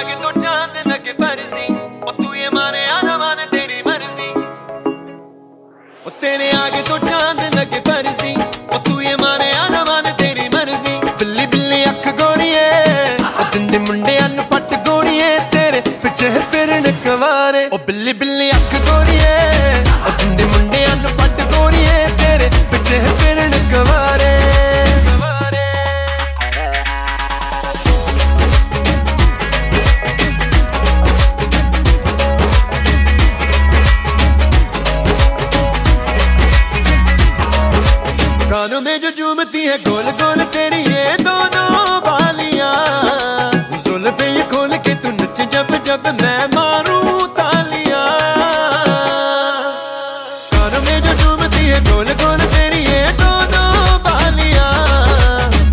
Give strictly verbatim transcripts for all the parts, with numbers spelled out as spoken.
आगे तो जान दे लगे फर्जी और तू ये माने आना माने तेरी मर्जी और तेरे आगे तो जान दे लगे फर्जी और तू ये माने आना माने तेरी मर्जी बिल्ली बिल्ली अख गोरी है और दिंदे मुंडे अन्न पट गोरी है तेरे पिछे फिरन कवारे और बिल्ली बिल्ली अख गोरी है और दिंदे मुंडे अन्न पट गोरी है तेरे पिछे फिरन कवारे कानों में जो झूमती है गोल गोल तेरी ये दोनों बालियां जुल्फे ये खोल के तू नच जब जब मैं मारूं तालियां कानों में जो झूमती है गोल गोल तेरी ये दोनों बालियां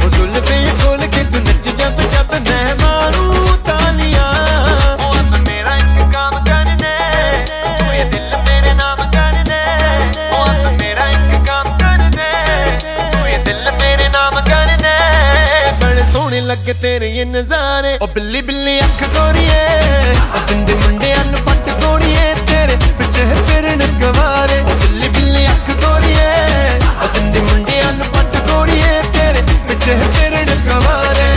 जुल्फे ये खोल के तू नच जब जब मैं मारूं तालियां ओ अब मेरा एक काम कर दे तू ये दिल मेरे नाम कर दे ओ अब मेरा एक काम सोने लगे तेरे ये नजारे ओ बिल्ली बिल्ली अख गोरी है ओ दिंदे मुंडे अन्न पट गोरी है तेरे पिछे फिरन गवारे ओ बिल्ली बिल्ली अख गोरी है ओ दिंदे मुंडे अन्न पट गोरी है तेरे पिछे फिरन गवारे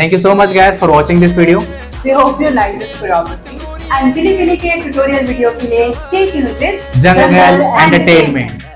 thank you so much guys for watching this video. We hope you like this choreography and Bilibili के tutorial video के लिए stay tuned with Jungle Entertainment.